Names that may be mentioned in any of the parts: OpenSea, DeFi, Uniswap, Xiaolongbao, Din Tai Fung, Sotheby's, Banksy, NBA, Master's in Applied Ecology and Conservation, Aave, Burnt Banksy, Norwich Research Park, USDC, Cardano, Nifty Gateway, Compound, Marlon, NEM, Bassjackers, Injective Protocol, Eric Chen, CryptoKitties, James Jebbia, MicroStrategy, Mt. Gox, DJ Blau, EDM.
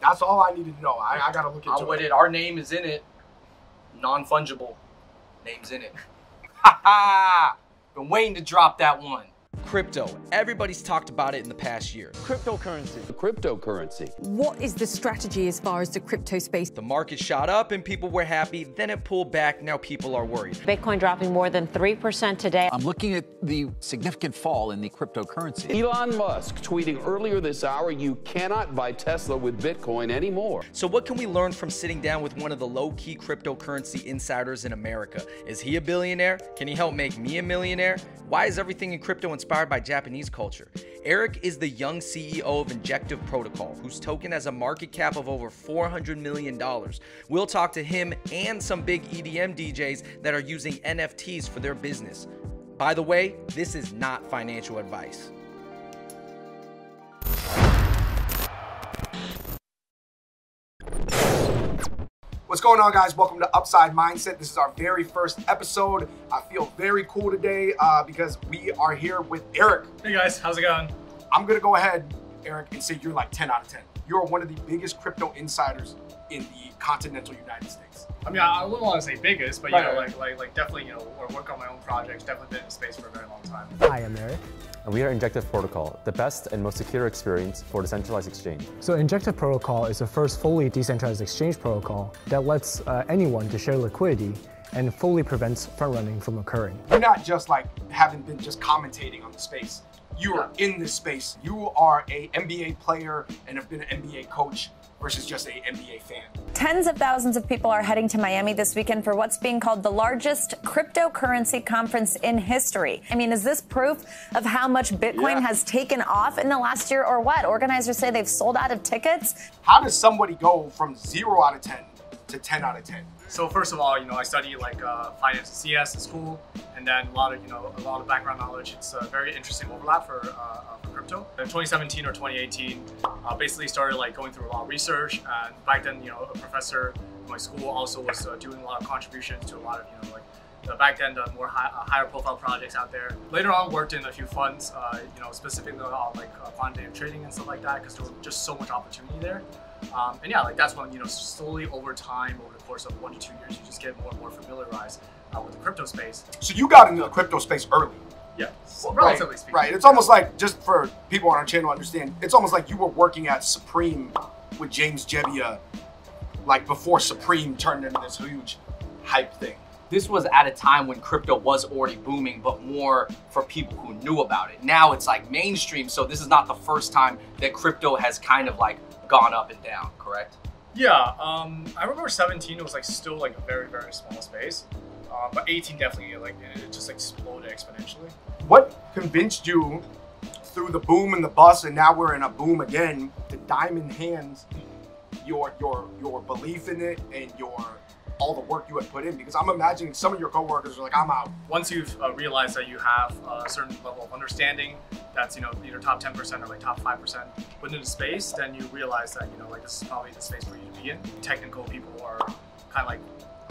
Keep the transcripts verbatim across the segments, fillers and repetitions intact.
That's all I needed to know. I, I got to look into it. it. Our name is in it. Non-fungible. Name's in it. Ha ha! Been waiting to drop that one. Crypto. Everybody's talked about it in the past year. Cryptocurrency. The cryptocurrency. What is the strategy as far as the crypto space? The market shot up and people were happy, then it pulled back, now people are worried. Bitcoin dropping more than three percent today. I'm looking at the significant fall in the cryptocurrency. Elon Musk tweeting earlier this hour, you cannot buy Tesla with Bitcoin anymore. So what can we learn from sitting down with one of the low-key cryptocurrency insiders in America? Is he a billionaire? Can he help make me a millionaire? Why is everything in crypto inspired by Japanese culture? Eric is the young C E O of Injective Protocol, whose token has a market cap of over four hundred million dollars. We'll talk to him and some big E D M D Js that are using N F Ts for their business. By the way, this is not financial advice. What's going on, guys? Welcome to Upside Mindset. This is our very first episode. I feel very cool today uh, because we are here with Eric. Hey guys, how's it going? I'm gonna go ahead, Eric, and say you're like ten out of ten. You're one of the biggest crypto insiders in the continental United States. I mean, I wouldn't want to say biggest, but you right, know, right. like, like, like definitely, you know, I work on my own projects, definitely been in space for a very long time. Hi, I'm Eric. And we are Injective Protocol, the best and most secure experience for decentralized exchange. So Injective Protocol is the first fully decentralized exchange protocol that lets uh, anyone to share liquidity and fully prevents front running from occurring. You're not just like, haven't been just commentating on the space. You are yeah. in this space. You are a N B A player and have been an N B A coach versus just a N B A fan. Tens of thousands of people are heading to Miami this weekend for what's being called the largest cryptocurrency conference in history. I mean, is this proof of how much Bitcoin yeah. has taken off in the last year or what? Organizers say they've sold out of tickets. How does somebody go from zero out of ten to ten out of ten? So first of all, you know, I study like uh, finance and C S in school, and then a lot of, you know, a lot of background knowledge. It's a very interesting overlap for, uh, for crypto. In twenty seventeen or twenty eighteen, I uh, basically started like going through a lot of research. And back then, you know, a professor in my school also was uh, doing a lot of contributions to a lot of, you know, like the back then the more high, uh, higher profile projects out there. Later on, worked in a few funds, uh, you know, specifically on like uh, quantitative trading and stuff like that, because there was just so much opportunity there. Um, and yeah, like that's when, you know, slowly over time, over the course of one to two years, you just get more and more familiarized uh, with the crypto space. So you got into the crypto space early. Yeah, well, relatively right, speaking. Right, it's almost like, just for people on our channel to understand, it's almost like you were working at Supreme with James Jebbia, like before Supreme turned into this huge hype thing. This was at a time when crypto was already booming, but more for people who knew about it. Now it's like mainstream, so this is not the first time that crypto has kind of like gone up and down, correct? Yeah, um, I remember seventeen was like still like a very, very small space, uh, but eighteen definitely like it just exploded exponentially. What convinced you through the boom and the bust, and now we're in a boom again, to diamond hands your your your belief in it and your all the work you had put in? Because I'm imagining some of your coworkers are like, I'm out. Once you've uh, realized that you have a certain level of understanding that's, you know, either top ten percent or like top five percent within the space, then you realize that, you know, like this is probably the space for you to be in. Technical people are kind of like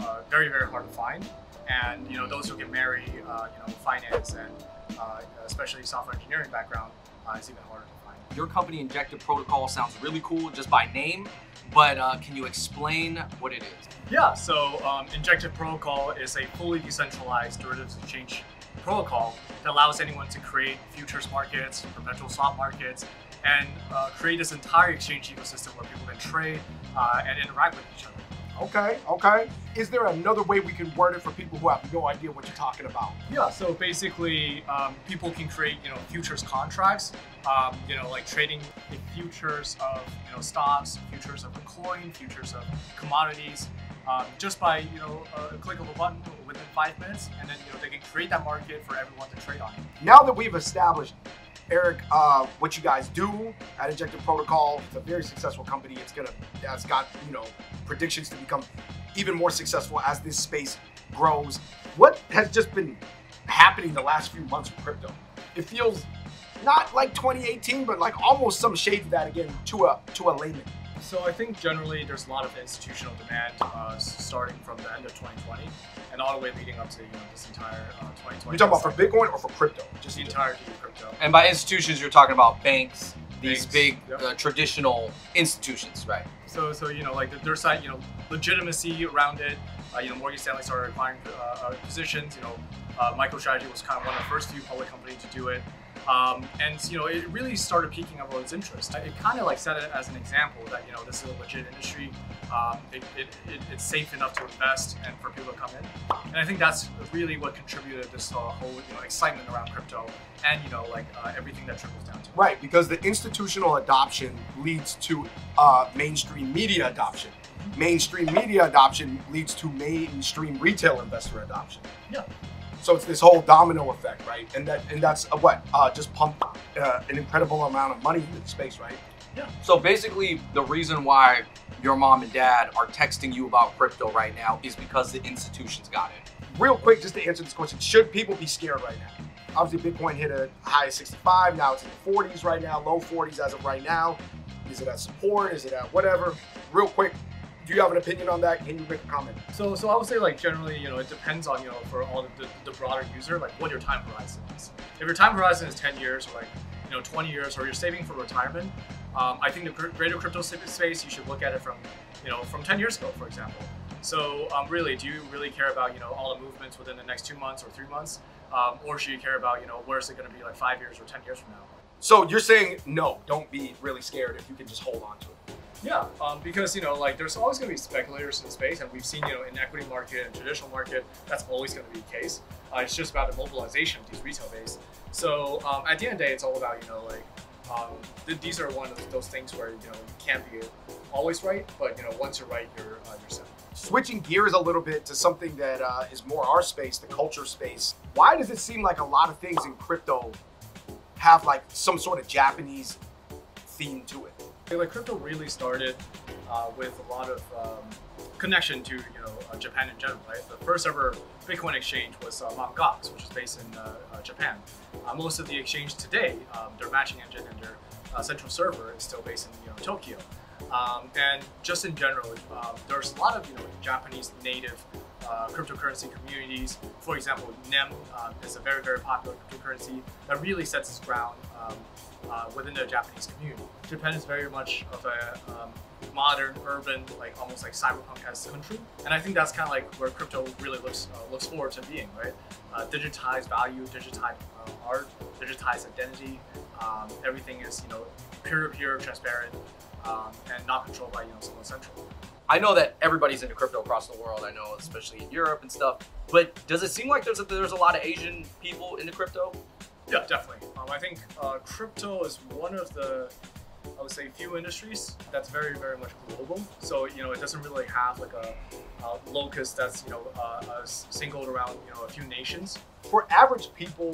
uh, very, very hard to find. And, you know, those who can marry, uh, you know, finance and uh, especially software engineering background uh, is even harder to find. Your company, Injective Protocol, sounds really cool just by name. But uh, can you explain what it is? Yeah, so um, Injective Protocol is a fully decentralized derivatives exchange protocol that allows anyone to create futures markets, perpetual swap markets, and uh, create this entire exchange ecosystem where people can trade uh, and interact with each other. Okay, okay. Is there another way we can word it for people who have no idea what you're talking about? Yeah, so basically um, people can create, you know, futures contracts, um, you know, like trading the futures of, you know, stocks, futures of a coin, futures of commodities, um, just by, you know, a click of a button within five minutes, and then, you know, they can create that market for everyone to trade on it. Now that we've established, Eric, uh, what you guys do at Injective Protocol, it's a very successful company. It's gonna, that's got, you know, predictions to become even more successful as this space grows. What has just been happening the last few months with crypto? It feels not like twenty eighteen, but like almost some shade of that again to a, to a layman. So I think generally there's a lot of institutional demand uh, starting from the end of twenty twenty and all the way leading up to, you know, this entire uh, twenty twenty. You're talking about for Bitcoin or for crypto? Just the entirety of crypto. And by institutions, you're talking about banks, these Thanks. big yep. uh, traditional institutions, right? So, so you know, like their side, you know, legitimacy around it. Uh, you know, Morgan Stanley started buying uh, positions. You know, uh, MicroStrategy was kind of one of the first few public companies to do it. Um, and, you know, it really started piquing everyone's interest. It kind of like set it as an example that, you know, this is a legit industry. Um, it, it, it, it's safe enough to invest and for people to come in. And I think that's really what contributed to this uh, whole, you know, excitement around crypto and, you know, like uh, everything that trickles down to. Right, because the institutional adoption leads to uh, mainstream media adoption. Mainstream media adoption leads to mainstream retail investor adoption. Yeah. So it's this whole domino effect, right? And that and that's a, what uh, just pumped uh, an incredible amount of money into the space, right? Yeah. So basically, the reason why your mom and dad are texting you about crypto right now is because the institutions got it. Real quick, just to answer this question: should people be scared right now? Obviously, Bitcoin hit a high of sixty-five. Now it's in the forties right now, low forties as of right now. Is it at support? Is it at whatever? Real quick. Do you have an opinion on that? Can you make a comment? So, so I would say, like, generally, you know, it depends on, you know, for all the, the, the broader user, like what your time horizon is. If your time horizon is ten years or like, you know, twenty years, or you're saving for retirement, um, I think the greater crypto space, you should look at it from, you know, from ten years ago, for example. So um, really, do you really care about, you know, all the movements within the next two months or three months? Um, or should you care about, you know, where is it going to be like five years or ten years from now? So you're saying, no, don't be really scared if you can just hold on to it. Yeah, um, because, you know, like there's always going to be speculators in the space, and we've seen, you know, in equity market and traditional market, that's always going to be the case. Uh, it's just about the mobilization of these retail base. So um, at the end of the day, it's all about, you know, like um, th these are one of those things where, you know, you can't be always right, but, you know, once you're right, you're, uh, you're set. Switching gears a little bit to something that uh, is more our space, the culture space. Why does it seem like a lot of things in crypto have like some sort of Japanese theme to it? Like crypto really started uh, with a lot of um, connection to, you know, uh, Japan in general, right? The first ever Bitcoin exchange was uh, Mount. Gox, which is based in uh, uh, Japan. Uh, most of the exchange today, um, their matching engine and their uh, central server is still based in, you know, Tokyo. Um, and just in general, uh, there's a lot of, you know, Japanese native uh, cryptocurrency communities. For example, NEM uh, is a very, very popular cryptocurrency that really sets its ground um, Uh, within the Japanese community. Japan is very much of a um, modern, urban, like almost like cyberpunk as a country, and I think that's kind of like where crypto really looks uh, looks forward to being, right? Uh, digitized value, digitized uh, art, digitized identity. Um, everything is, you know, pure, pure, transparent, um, and not controlled by, you know, someone central. I know that everybody's into crypto across the world. I know, especially in Europe and stuff. But does it seem like there's a, there's a lot of Asian people into crypto? Yeah, definitely. Um, I think uh, crypto is one of the, I would say, few industries that's very, very much global. So, you know, it doesn't really have like a, a locus that's, you know, uh, singled around, you know, a few nations. For average people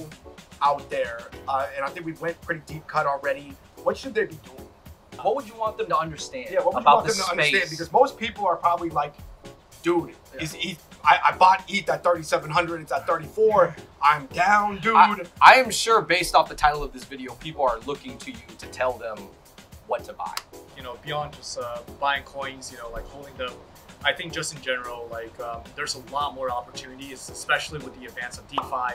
out there, uh, and I think we went pretty deep cut already, what should they be doing? What would you want them to understand? Yeah, what would about you want the them to space? Understand? Because most people are probably like, dude, yeah. is E T H? I, I bought E T H at thirty-seven hundred, it's at thirty-four. I'm down, dude. I, I am sure based off the title of this video, people are looking to you to tell them what to buy. You know, beyond just uh, buying coins, you know, like holding them, I think just in general, like um, there's a lot more opportunities, especially with the advance of DeFi,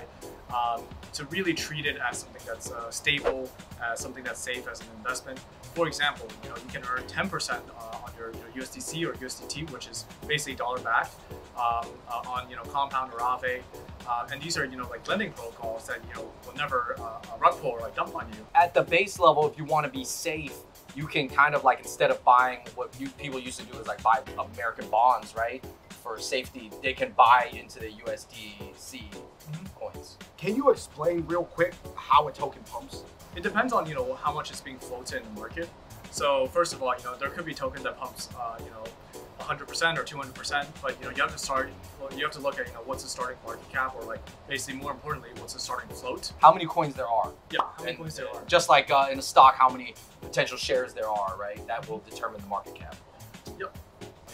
um, to really treat it as something that's uh, stable, as something that's safe as an investment. For example, you know, you can earn ten percent uh, on your, your U S D C or U S D T, which is basically dollar-backed, um, uh, on, you know, Compound or Aave, uh, and these are, you know, like lending protocols that, you know, will never uh, rug pull or like dump on you. At the base level, if you want to be safe, you can kind of like, instead of buying what you, people used to do is like buy American bonds, right? For safety, they can buy into the U S D C mm-hmm. coins. Can you explain real quick how a token pumps? It depends on, you know, how much is being floated in the market. So first of all, you know, there could be token that pumps, uh, you know, one hundred percent or two hundred percent, but, you know, you have to start, you have to look at, you know, what's the starting market cap, or like basically more importantly, what's the starting float? How many coins there are? Yeah, how many and coins there are? Just like uh, in a stock, how many potential shares there are, right? That will determine the market cap. Yep.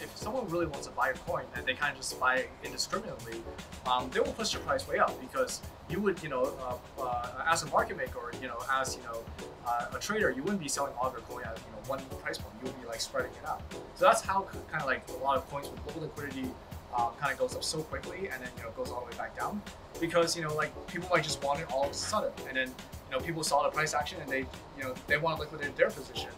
If someone really wants to buy a coin and they kind of just buy indiscriminately, um, they will push the price way up, because you would, you know, uh, uh, as a market maker, or, you know, as, you know, uh, a trader, you wouldn't be selling all of your coin at, you know, one price point. You would be like spreading it out. So that's how kind of like a lot of coins with low liquidity uh, kind of goes up so quickly and then, you know, goes all the way back down, because, you know, like people might just want it all of a sudden, and then, you know, people saw the price action and they, you know, they want to liquidate their position.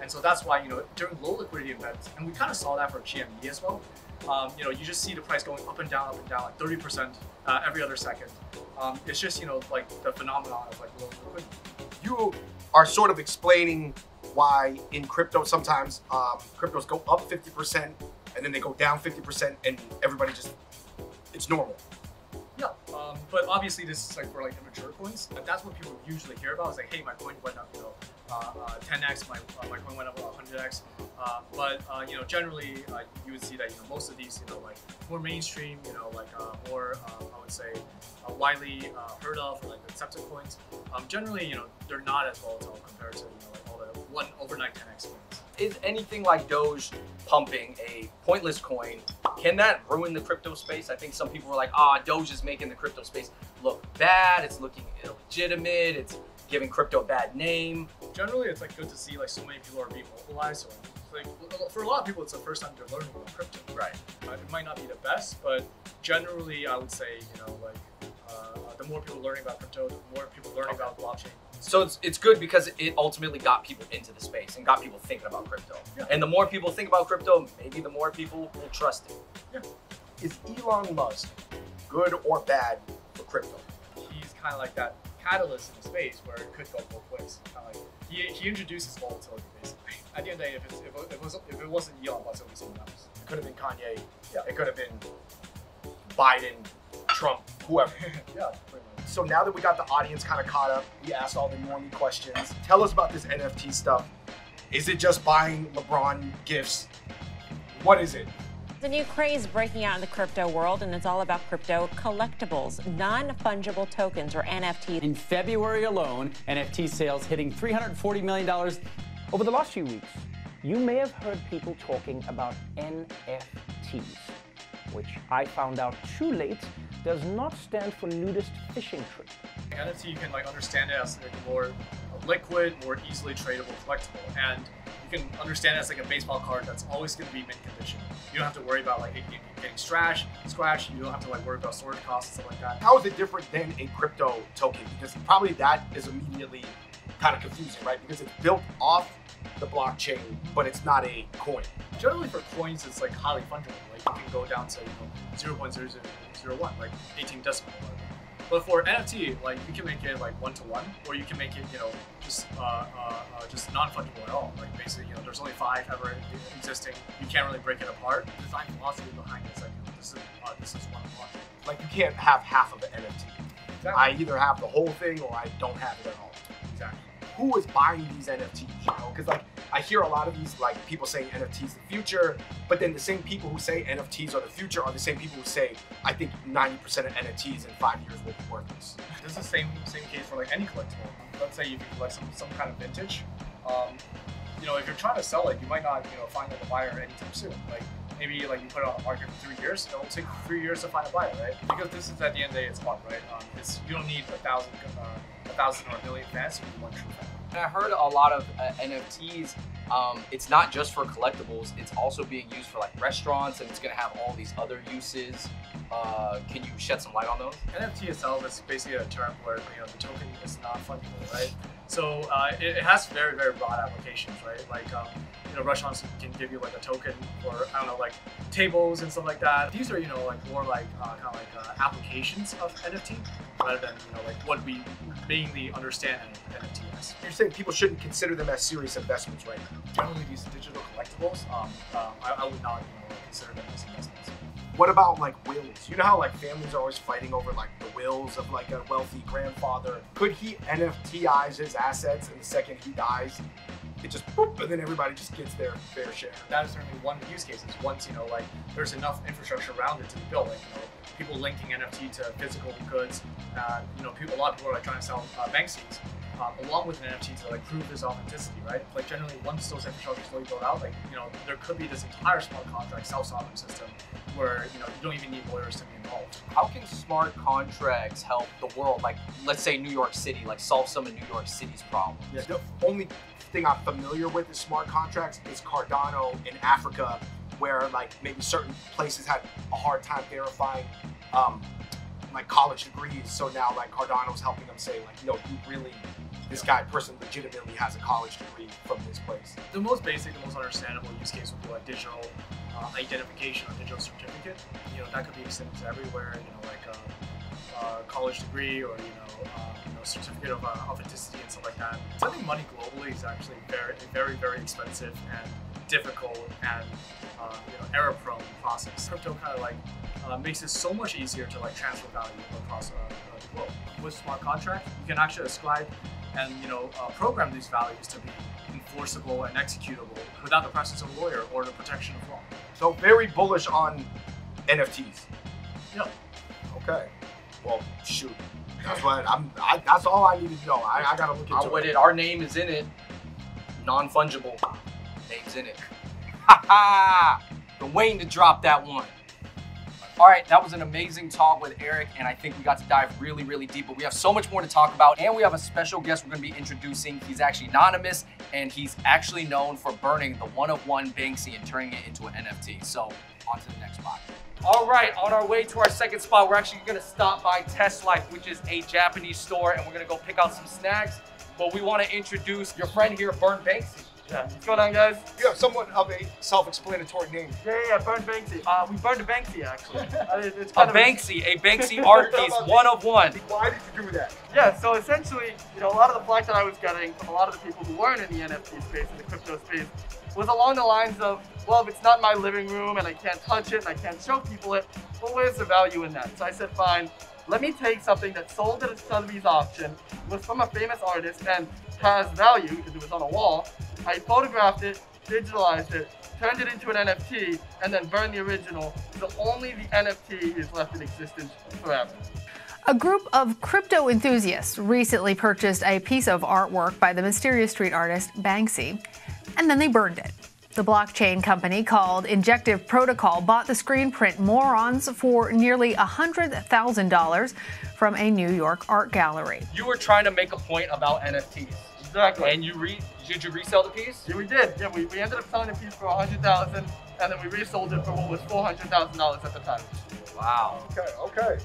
And so that's why, you know, during low liquidity events, and we kind of saw that for G M E as well, um, you know, you just see the price going up and down, up and down, like thirty percent uh, every other second. Um, it's just, you know, like the phenomenon of like low liquidity. You are sort of explaining why in crypto, sometimes um, cryptos go up fifty percent and then they go down fifty percent and everybody just, it's normal. Yeah, um, but obviously this is like for like immature coins, but that's what people usually hear about. It's like, hey, my coin went up, you know, uh, uh, ten X, my, uh, my coin went up about one hundred X. Uh, but, uh, you know, generally uh, you would see that, you know, most of these, you know, like more mainstream, you know, like uh, more, uh, I would say, uh, widely uh, heard of, or like accepted coins, um, generally, you know, they're not as volatile compared to, you know, like all the one overnight ten X coins. Is anything like Doge pumping a pointless coin, can that ruin the crypto space? I think some people are like, ah, Doge is making the crypto space look bad, it's looking illegitimate, it's giving crypto a bad name. Generally, it's like good to see like so many people are being mobilized. So like, for a lot of people, it's the first time they're learning about crypto. Right. Uh, it might not be the best, but generally, I would say, you know, like uh, the more people learning about crypto, the more people learning okay. about blockchain. So it's, it's good because it ultimately got people into the space and got people thinking about crypto. Yeah. And the more people think about crypto, maybe the more people will trust it. Yeah. Is Elon Musk good or bad for crypto? He's kind of like that catalyst in the space where it could go both ways. Kind of like, he, he introduces volatility, basically. At the end of the day, if, it's, if, it, was, if it wasn't Elon Musk, it would be someone else. It could have been Kanye. Yeah. It could have been Biden, Trump, whoever. Yeah. So now that we got the audience kind of caught up, we asked all the normie questions. Tell us about this N F T stuff. Is it just buying LeBron gifts? What is it? There's a new craze breaking out in the crypto world, and it's all about crypto collectibles, non-fungible tokens, or N F T. In February alone, N F T sales hitting three hundred forty million dollars. Over the last few weeks, you may have heard people talking about N F Ts, which I found out too late does not stand for nudist fishing trip. N F T, you can like understand it as like more liquid, more easily tradable collectible, and you can understand it as like a baseball card that's always going to be mint condition. You don't have to worry about like it getting scratched, scratched. You don't have to like worry about storage costs and stuff like that. How is it different than a crypto token? Because probably that is immediately kind of confusing, right? Because it's built off the blockchain, but it's not a coin. Generally for coins, it's like highly fungible. Like you can go down to, you know, zero point zero zero zero one, like eighteen decimal. But for N F T, like you can make it like one to one, or you can make it, you know, just uh, uh, uh, just non-fungible at all. Like basically, you know, there's only five ever existing. You can't really break it apart. The design philosophy behind it is like, you know, this is uh, this is one block. Like you can't have half of an N F T. Exactly. I either have the whole thing or I don't have it at all. Exactly. Who is buying these N F Ts, you know? Because like I hear a lot of these like people saying N F Ts the future, but then the same people who say N F Ts are the future are the same people who say I think ninety percent of N F Ts in five years will be worthless. This is the same same case for like any collectible. Let's say you collect some some kind of vintage. Um, you know, if you're trying to sell it, you might not, you know, find a buyer anytime soon. Like maybe like you put it on the market for three years. It'll take three years to find a buyer, right? Because this is at the end of the day, it's art, right? Um, it's you don't need a thousand. Uh, A thousand or a million fans, one true fan. And I heard a lot of uh, N F Ts. Um, it's not just for collectibles; it's also being used for like restaurants, and it's going to have all these other uses. Uh, can you shed some light on those? N F T itself is basically a term where, you know, the token is not fungible, right? So uh, it, it has very, very broad applications, right? Like um, you know, restaurants can give you like a token for, I don't know, like tables and stuff like that. These are, you know, like more like uh, kind of like uh, applications of N F T rather than, you know, like what we mainly understand in N F T as. You're saying people shouldn't consider them as serious investments right now. Generally, these digital collectibles, um, um, I, I would not, you know, consider them as investments. What about like wills? You know how like families are always fighting over like the wills of like a wealthy grandfather? Could he N F T ize his assets and the second he dies, it just boop, and then everybody just gets their fair share? That is certainly one of the use cases. Once, you know, like there's enough infrastructure around it to be built, like, you know, people linking N F T to physical goods. Uh, you know, people, a lot of people are like trying to sell uh, Banksys um, along with an N F T to like prove this authenticity, right? Like generally, once those infrastructure is fully built out, like, you know, there could be this entire smart contract self-sovereign system where, you know, you don't even need lawyers to be involved. How can smart contracts help the world? Like, let's say New York City, like solve some of New York City's problems. Yeah. The only thing I'm familiar with is smart contracts is Cardano in Africa, where like maybe certain places had a hard time verifying um, like college degrees. So now like Cardano's helping them say like, no, you really, this guy person legitimately has a college degree from this place. The most basic, the most understandable use case would be like digital uh, identification or digital certificate. You know, that could be extended to everywhere, you know, like a, a college degree or, you know, uh, you know certificate of uh, authenticity and stuff like that. So I think money globally is actually very, very, very expensive and difficult and uh, you know, error-prone process. Crypto kind of like uh, makes it so much easier to like transfer value across uh, the globe. With smart contract, you can actually ascribe and you know uh, program these values to be enforceable and executable without the presence of a lawyer or the protection of law. So very bullish on N F Ts. Yeah. Okay. Well, shoot. That's what I'm. I, that's all I need to know. I, I gotta look into I'll it. it. Our name is in it. Non-fungible. Name's in it. Ha ha! Been waiting to drop that one. All right, that was an amazing talk with Eric, and I think we got to dive really, really deep, but we have so much more to talk about, and we have a special guest we're gonna be introducing. He's actually anonymous, and he's actually known for burning the one-of-one Banksy and turning it into an N F T. So, on to the next spot. All right, on our way to our second spot, we're actually gonna stop by Test Life, which is a Japanese store, and we're gonna go pick out some snacks, but we wanna introduce your friend here, Burnt Banksy. Yeah. What's going on, guys? You have somewhat of a self-explanatory name. Yeah, yeah, Burnt Banksy. Uh, we burned a Banksy, actually. It's kind a of Banksy, a, a Banksy art piece, one of one. Why did you do that? Yeah, so essentially, you know, a lot of the flack that I was getting from a lot of the people who weren't in the N F T space, in the crypto space, was along the lines of, well, if it's not my living room and I can't touch it and I can't show people it, well, where's the value in that? So I said, fine, let me take something that sold at a Sotheby's auction, was from a famous artist, and has value because it was on a wall. I photographed it, digitalized it, turned it into an N F T, and then burned the original, so only the N F T is left in existence forever. A group of crypto enthusiasts recently purchased a piece of artwork by the mysterious street artist Banksy, and then they burned it. The blockchain company called Injective Protocol bought the screen print Morons for nearly one hundred thousand dollars from a New York art gallery. You were trying to make a point about N F Ts. Exactly. And you re did you resell the piece? Yeah, we did. Yeah, we, we ended up selling the piece for one hundred thousand dollars, and then we resold it for what was four hundred thousand dollars at the time. Wow. Okay, okay.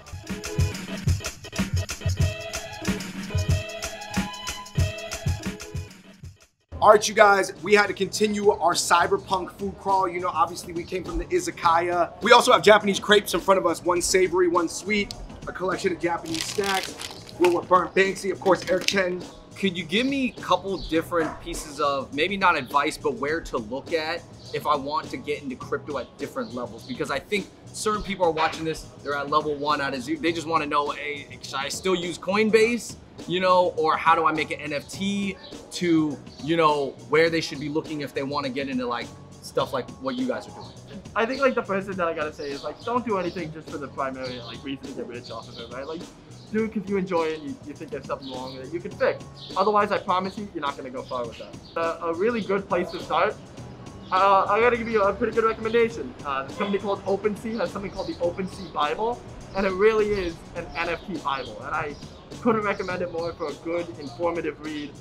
All right, you guys, we had to continue our cyberpunk food crawl. You know, obviously we came from the izakaya. We also have Japanese crepes in front of us, one savory, one sweet, a collection of Japanese snacks. We're with Burnt Banksy, of course, Eric Chen. Could you give me a couple different pieces of, maybe not advice, but where to look at if I want to get into crypto at different levels? Because I think certain people are watching this, they're at level one out of zero. They just want to know, hey, should I still use Coinbase? You know, or how do I make an N F T to, you know, where they should be looking if they want to get into like stuff like what you guys are doing? I think like the first thing that I gotta say is like, don't do anything just for the primary like reason to get rich off of it, right? Like, do it because you enjoy it and you, you think there's something wrong that you can fix. Otherwise, I promise you, you're not gonna go far with that. Uh, a really good place to start, uh, I gotta give you a pretty good recommendation. Uh, this company called OpenSea has something called the OpenSea Bible, and it really is an N F T Bible, and I couldn't recommend it more for a good, informative read.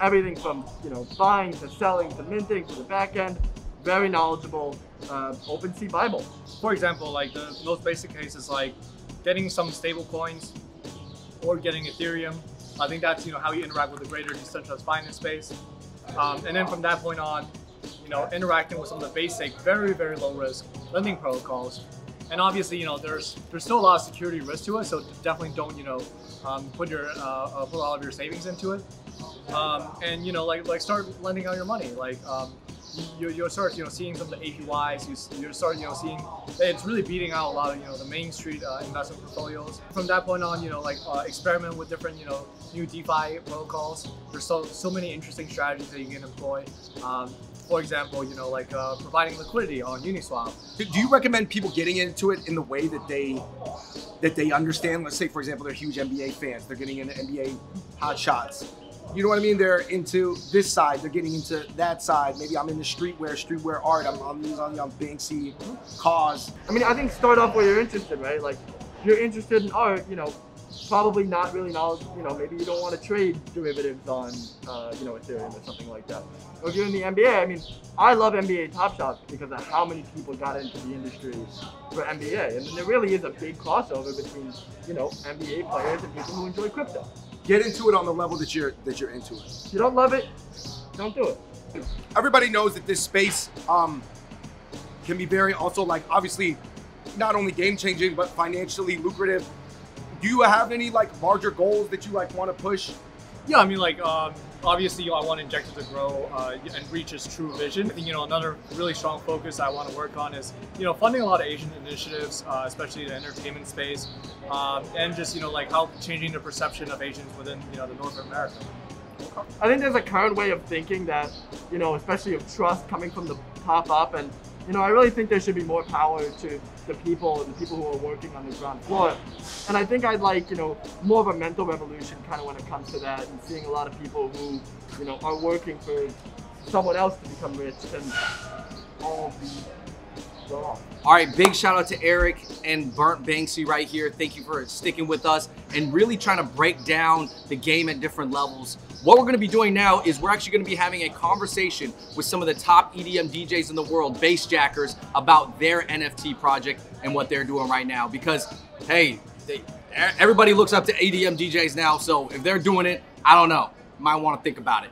Everything from, you know, buying to selling to minting to the back end. Very knowledgeable uh, OpenSea Bible. For example, like the most basic case is like getting some stable coins or getting Ethereum. I think that's, you know, how you interact with the greater decentralized finance space. Um, and then from that point on, you know, interacting with some of the basic, very, very low risk lending protocols. And obviously, you know, there's there's still a lot of security risk to it, so definitely don't, you know, um, put your uh, put all of your savings into it. Um, and you know, like like start lending out your money. Like um, you you start you know seeing some of the A P Ys. You you start you know seeing that it's really beating out a lot of you know the main street uh, investment portfolios. From that point on, you know, like uh, experiment with different you know new DeFi protocols. There's so so many interesting strategies that you can employ. Um, For example, you know, like uh, providing liquidity on Uniswap. Do, do you recommend people getting into it in the way that they that they understand? Let's say, for example, they're huge N B A fans. They're getting into N B A hot shots. You know what I mean? They're into this side. They're getting into that side. Maybe I'm in the streetwear, streetwear art. I'm on these on Banksy, cause. I mean, I think start off where you're interested, right? Like, if you're interested in art, you know, probably not really knowledgeable. You know, maybe you don't want to trade derivatives on, uh, you know, Ethereum or something like that. Or if you're in the N B A, I mean, I love N B A Top Shots because of how many people got into the industry for N B A. And there really is a big crossover between, you know, N B A players and people who enjoy crypto. Get into it on the level that you're that you're into it. If you don't love it, don't do it. Everybody knows that this space um, can be very also like obviously not only game changing, but financially lucrative. Do you have any like larger goals that you like want to push? Yeah, I mean like um, obviously you know, I want Injective to grow uh, and reach its true vision. I think you know another really strong focus I want to work on is you know funding a lot of Asian initiatives, uh, especially the entertainment space, um, and just you know like how changing the perception of Asians within you know the North America. I think there's a current way of thinking that, you know, especially of trust coming from the top up, and, you know, I really think there should be more power to the people, the people who are working on the ground floor. And I think I'd like, you know, more of a mental revolution kind of when it comes to that, and seeing a lot of people who, you know, are working for someone else to become rich and all be wrong. All right, big shout out to Eric and Burnt Banksy right here. Thank you for sticking with us and really trying to break down the game at different levels. What we're going to be doing now is we're actually going to be having a conversation with some of the top E D M D Js in the world, Bassjackers, about their N F T project and what they're doing right now. Because, hey, they, everybody looks up to E D M D Js now, so if they're doing it, I don't know. Might want to think about it.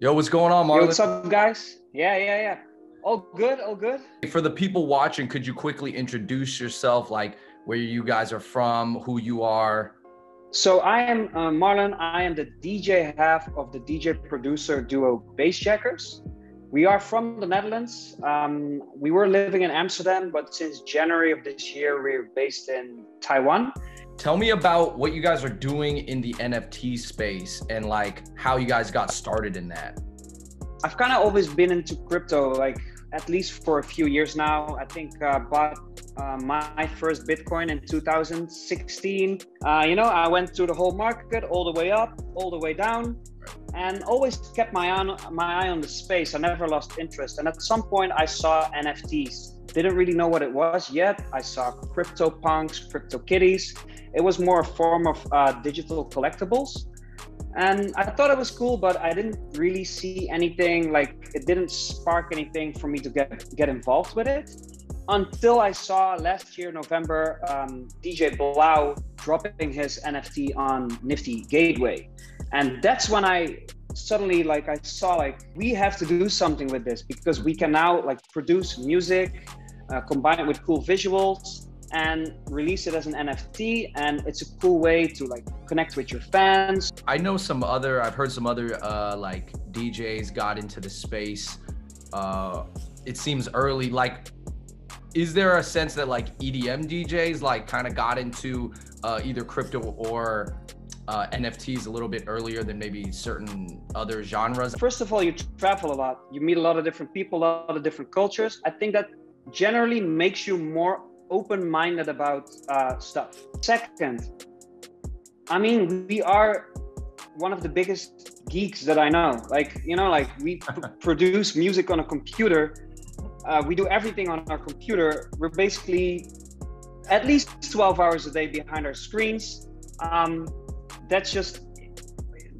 Yo, what's going on, Marlon? Yo, what's up, guys? Yeah, yeah, yeah. All good, all good. For the people watching, could you quickly introduce yourself, like where you guys are from, who you are? So I am uh, Marlon. I am the D J half of the D J producer duo Bassjackers. We are from the Netherlands. Um, we were living in Amsterdam, but since January of this year, we're based in Taiwan. Tell me about what you guys are doing in the N F T space and like how you guys got started in that. I've kind of always been into crypto, like at least for a few years now. I think I uh, bought uh, my first Bitcoin in two thousand sixteen. Uh, you know, I went through the whole market, all the way up, all the way down, and always kept my eye, on, my eye on the space. I never lost interest. And at some point I saw N F Ts. Didn't really know what it was yet. I saw CryptoPunks, CryptoKitties. It was more a form of uh, digital collectibles. And I thought it was cool, but I didn't really see anything, like it didn't spark anything for me to get, get involved with it. Until I saw last year, November, um, D J Blau dropping his N F T on Nifty Gateway. And that's when I suddenly, like I saw, like, we have to do something with this because we can now like produce music, uh, combine it with cool visuals, and release it as an N F T, and it's a cool way to like connect with your fans. I know some other, I've heard some other uh, like D Js got into the space. Uh, it seems early, like, is there a sense that like E D M D Js like kind of got into uh, either crypto or uh, N F Ts a little bit earlier than maybe certain other genres? First of all, you travel a lot. You meet a lot of different people, a lot of different cultures. I think that generally makes you more open-minded about uh, stuff. Second, I mean, we are one of the biggest geeks that I know. Like, you know, like we produce music on a computer. Uh, we do everything on our computer. We're basically at least twelve hours a day behind our screens. Um, that's just,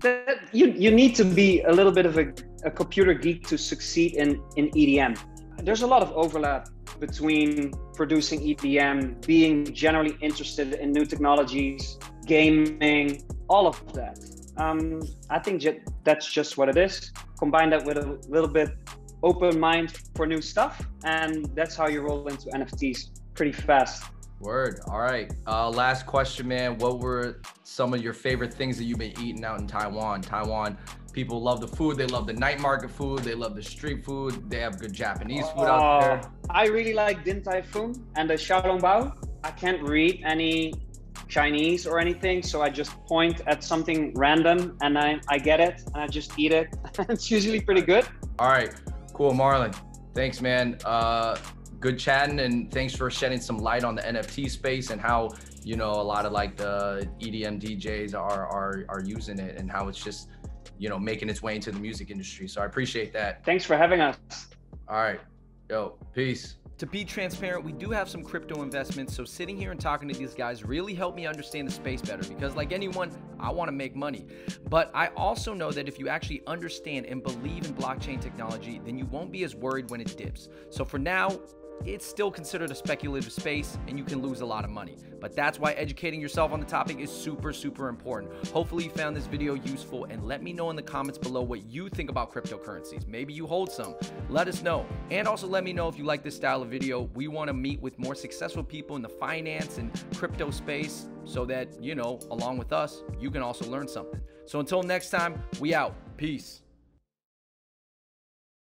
that, you, you need to be a little bit of a, a computer geek to succeed in, in E D M. There's a lot of overlap between producing E D M, being generally interested in new technologies, gaming, all of that. Um, I think that's just what it is. Combine that with a little bit open mind for new stuff, and that's how you roll into N F Ts pretty fast. Word. All right. Uh, last question, man. What were some of your favorite things that you've been eating out in Taiwan? Taiwan, people love the food. They love the night market food. They love the street food. They have good Japanese food uh, out there. I really like Din Tai Fung and the Xiaolongbao. I can't read any Chinese or anything, so I just point at something random and I, I get it and I just eat it. It's usually pretty good. All right. Cool, Marlon. Thanks, man. Uh, good chatting, and thanks for shedding some light on the N F T space and how, you know, a lot of like the E D M D Js are, are, are using it and how it's just you know, making its way into the music industry. So I appreciate that. Thanks for having us. All right. Yo, peace. To be transparent, we do have some crypto investments, so sitting here and talking to these guys really helped me understand the space better, because like anyone, I want to make money. But I also know that if you actually understand and believe in blockchain technology, then you won't be as worried when it dips. So for now, it's still considered a speculative space and you can lose a lot of money. But that's why educating yourself on the topic is super, super important. Hopefully you found this video useful, and let me know in the comments below what you think about cryptocurrencies. Maybe you hold some, let us know. And also let me know if you like this style of video. We want to meet with more successful people in the finance and crypto space so that, you know, along with us, you can also learn something. So until next time, we out. Peace.